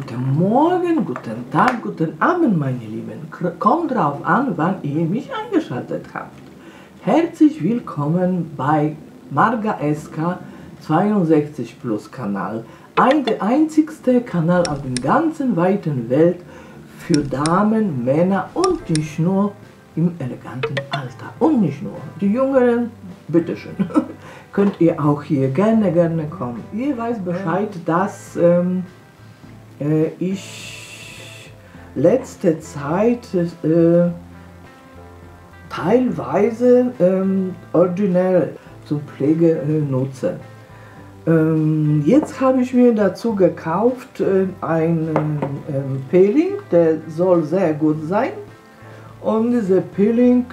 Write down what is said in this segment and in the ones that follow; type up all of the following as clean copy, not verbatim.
Guten Morgen, guten Tag, guten Abend, meine Lieben. Kommt drauf an, wann ihr mich eingeschaltet habt. Herzlich willkommen bei Marga Eska 62+ Kanal. Der einzigste Kanal auf der ganzen weiten Welt für Damen, Männer und nicht nur im eleganten Alter. Und nicht nur. Die Jüngeren, bitteschön. Könnt ihr auch hier gerne kommen. Ihr wisst Bescheid, dass ich letzte Zeit teilweise ordinell zur Pflege nutze. Jetzt habe ich mir dazu gekauft einen Peeling, der soll sehr gut sein. Und dieser Peeling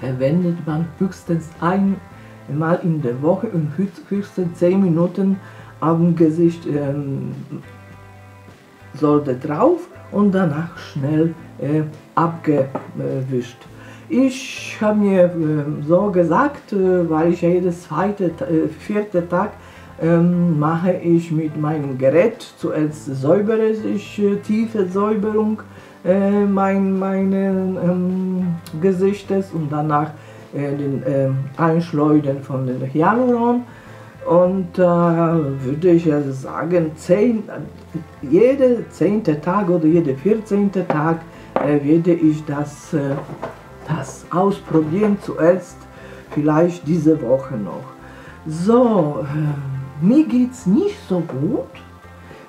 verwendet man höchstens einmal in der Woche und höchstens 10 Minuten am Gesicht sollte drauf und danach schnell abgewischt. Ich habe mir so gesagt, weil ich jedes vierte Tag mache ich mit meinem Gerät, zuerst säubere ich tiefe Säuberung meines Gesichtes und danach den Einschleudern von den Hyaluron. Und würde ich also sagen, jeder 10. Tag oder jeder 14. Tag werde ich das ausprobieren, zuerst vielleicht diese Woche noch. So, mir geht es nicht so gut,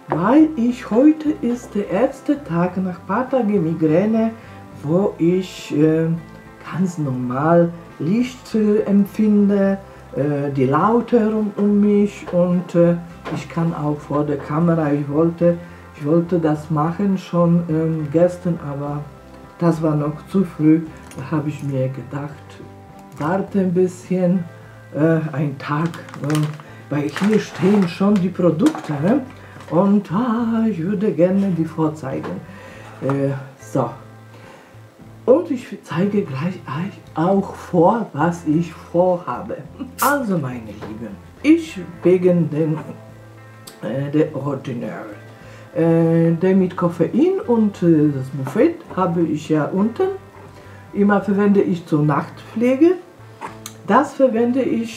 weil ich heute ist der erste Tag nach ein paar Tagen Migräne, wo ich ganz normal Licht empfinde, die Laute rund um mich und ich kann auch vor der Kamera, ich wollte das machen schon gestern, aber das war noch zu früh. Da habe ich mir gedacht, warte ein bisschen, ein Tag, weil hier stehen schon die Produkte, ne? Und ich würde gerne die vorzeigen. So. Und ich zeige gleich auch vor, was ich vorhabe. Also meine Lieben, ich wegen dem The Ordinary, der mit Koffein und das Buffet habe ich ja unten. Immer verwende ich zur Nachtpflege. Das verwende ich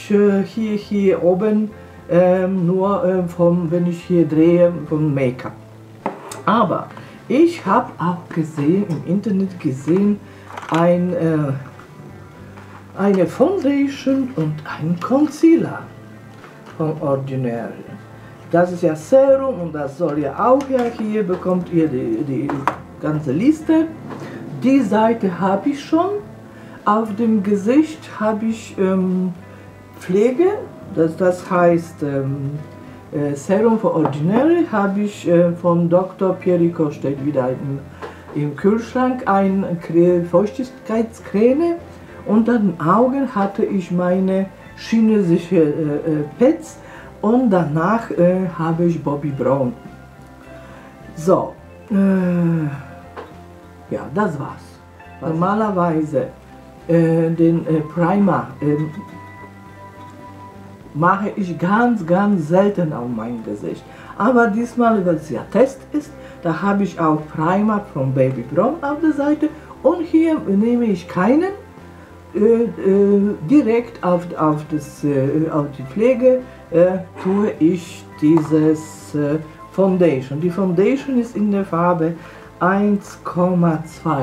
hier oben nur, wenn ich hier drehe, vom Make-up. Aber ich habe auch gesehen, im Internet gesehen, eine Foundation und ein Concealer von Ordinary. Das ist ja Serum und das soll ja auch, ja, hier bekommt ihr die ganze Liste. Die Seite habe ich schon. Auf dem Gesicht habe ich Pflege, das heißt Serum für Ordinary habe ich von Dr. Pierre Kostet wieder im Kühlschrank, eine Feuchtigkeitscreme, und an den Augen hatte ich meine chinesische Pets und danach habe ich Bobbi Brown. So, ja, das war's. Normalerweise den Primer mache ich ganz selten auf mein Gesicht. Aber diesmal, weil es ja Test ist, da habe ich auch Primer von Bobbi Brown auf der Seite. Und hier nehme ich keinen, direkt auf die Pflege tue ich dieses Foundation. Die Foundation ist in der Farbe 1,2P.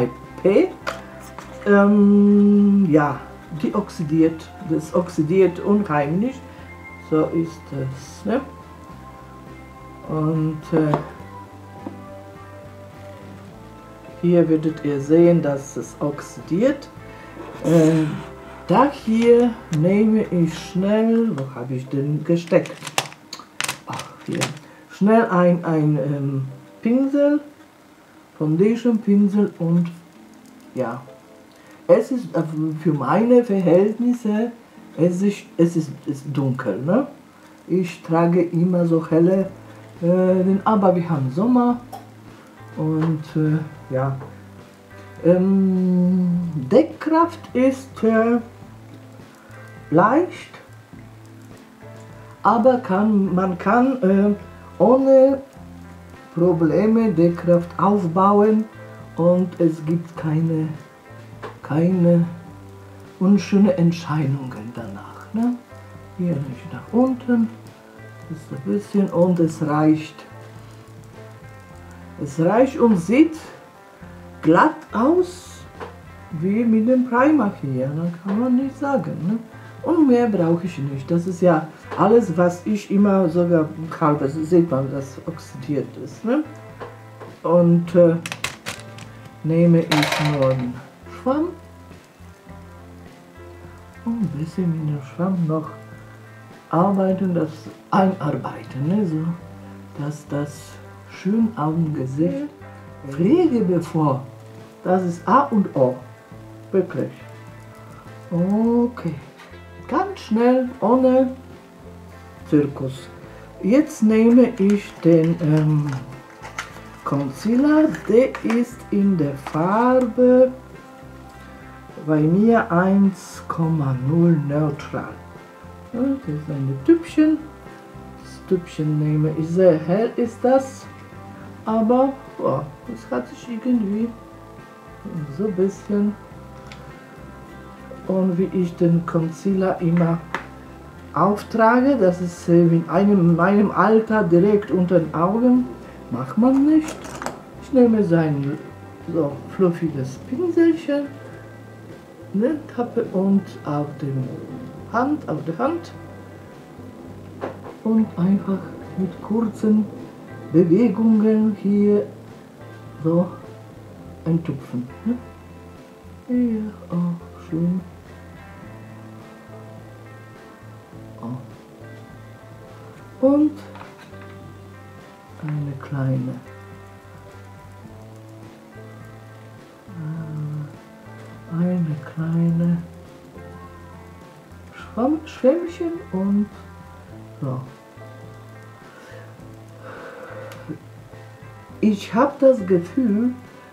Ja, die oxidiert, das oxidiert unheimlich. So ist das, ne? Und hier werdet ihr sehen, dass es oxidiert. Da hier nehme ich schnell, wo habe ich denn gesteckt? Ach, hier. Schnell ein Pinsel, Foundation Pinsel, und ja, es ist für meine Verhältnisse, es ist dunkel, ne? Ich trage immer so helle, aber wir haben Sommer und ja. Deckkraft ist leicht, aber man kann ohne Probleme die Kraft aufbauen und es gibt keine unschöne Entscheidungen danach. Ne? Hier nicht nach unten, das ist ein bisschen und es reicht. Es reicht und sieht glatt aus wie mit dem Primer hier, da kann man nicht sagen. Ne? Und mehr brauche ich nicht, das ist ja alles, was ich immer sogar halb, also sieht man, dass oxidiert ist. Ne? Und nehme ich nur einen Schwamm und ein bisschen mit dem Schwamm noch arbeiten, das einarbeiten, ne? So, dass das schön am Gesicht Pflege bevor. Das ist A und O, wirklich. Okay. Ganz schnell, ohne Zirkus. Jetzt nehme ich den Concealer, der ist in der Farbe bei mir 1,0 neutral. Das ist ein Tüpfchen. Das Tüpfchen nehme ich, sehr hell ist das, aber oh, das hat sich irgendwie so ein bisschen. Und wie ich den Concealer immer auftrage, das ist in meinem Alter direkt unter den Augen, macht man nicht. Ich nehme sein so fluffiges Pinselchen, ne, tappe und auf der Hand und einfach mit kurzen Bewegungen hier so eintupfen. Ne? Hier auch schön. Und eine kleine Schwämmchen und so. Ich habe das Gefühl,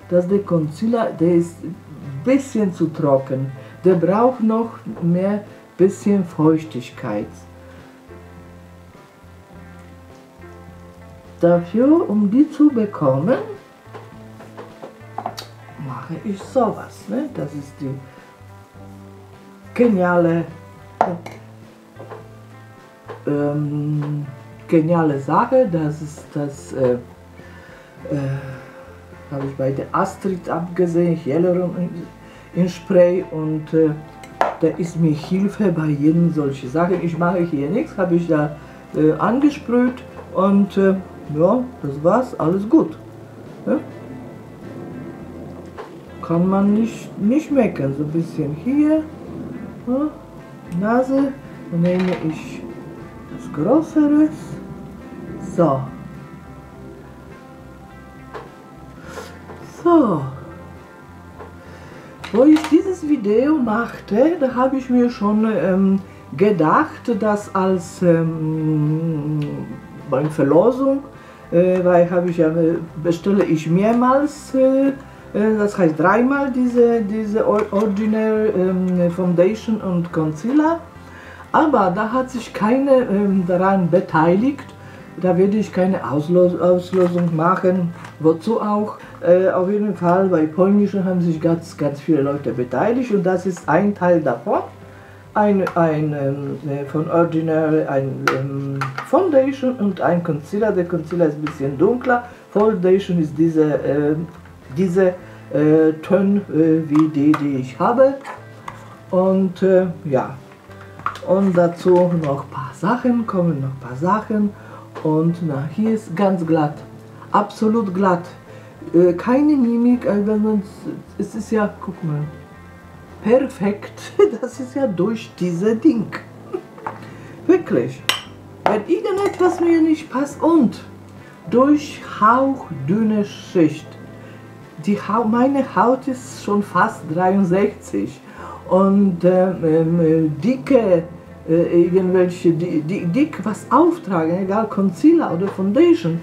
dass der Concealer, der ist ein bisschen zu trocken, der braucht noch mehr bisschen Feuchtigkeit. Dafür, um die zu bekommen, mache ich sowas. Ne? Das ist die geniale Sache. Das ist das, habe ich bei der Astrid abgesehen, Hyaluron in Spray und da ist mir Hilfe bei jedem solche Sachen. Ich mache hier nichts, habe ich da angesprüht und ja, das war's, alles gut. Ja? Kann man nicht meckern, so ein bisschen hier, ja? Nase, dann nehme ich das Größere, so. So, wo ich dieses Video machte, da habe ich mir schon gedacht, dass als bei Verlosung, weil habe ich ja, bestelle ich mehrmals, das heißt dreimal diese Ordinary Foundation und Concealer, aber da hat sich keine daran beteiligt, da werde ich keine Auslosung machen, wozu auch, auf jeden Fall bei polnischen haben sich ganz viele Leute beteiligt und das ist ein Teil davon. Von Ordinary, Foundation und ein Concealer. Der Concealer ist ein bisschen dunkler. Foundation ist diese Ton wie die ich habe. Und ja, und dazu noch ein paar Sachen, und na, hier ist ganz glatt, absolut glatt. Keine Mimik, es ist ja, guck mal. Perfekt, das ist ja durch diese Ding. Wirklich. Wenn irgendetwas mir nicht passt und durch hauchdünne Schicht. Meine Haut ist schon fast 63 und dicke, irgendwelche, dick was auftragen, egal Concealer oder Foundation,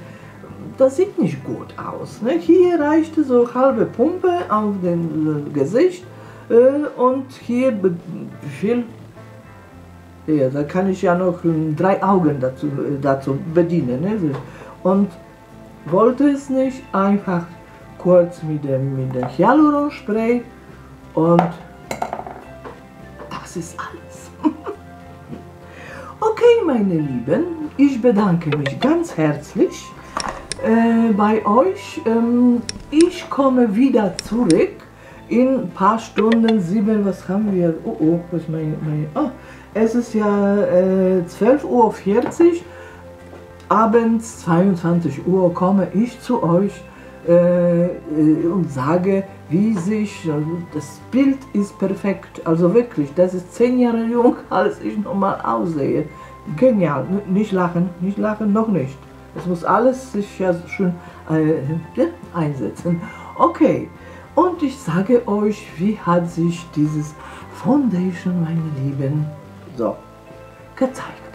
das sieht nicht gut aus. Ne? Hier reicht so halbe Pumpe auf dem Gesicht. Und hier, ja, da kann ich ja noch drei Augen dazu bedienen. Ne? und wollte es nicht, einfach kurz mit dem Hyaluronspray und das ist alles. Okay, meine Lieben, ich bedanke mich ganz herzlich bei euch. Ich komme wieder zurück in ein paar Stunden, 7, was haben wir? Was oh, es ist ja 12.40 Uhr. Abends 22 Uhr komme ich zu euch und sage, wie sich, also das Bild ist perfekt, also wirklich, das ist 10 Jahre jung, als ich normal aussehe. Genial, nicht lachen, noch nicht. Es muss alles sich ja schön einsetzen. Okay, und ich sage euch, wie hat sich dieses Foundation, meine Lieben, so gezeigt.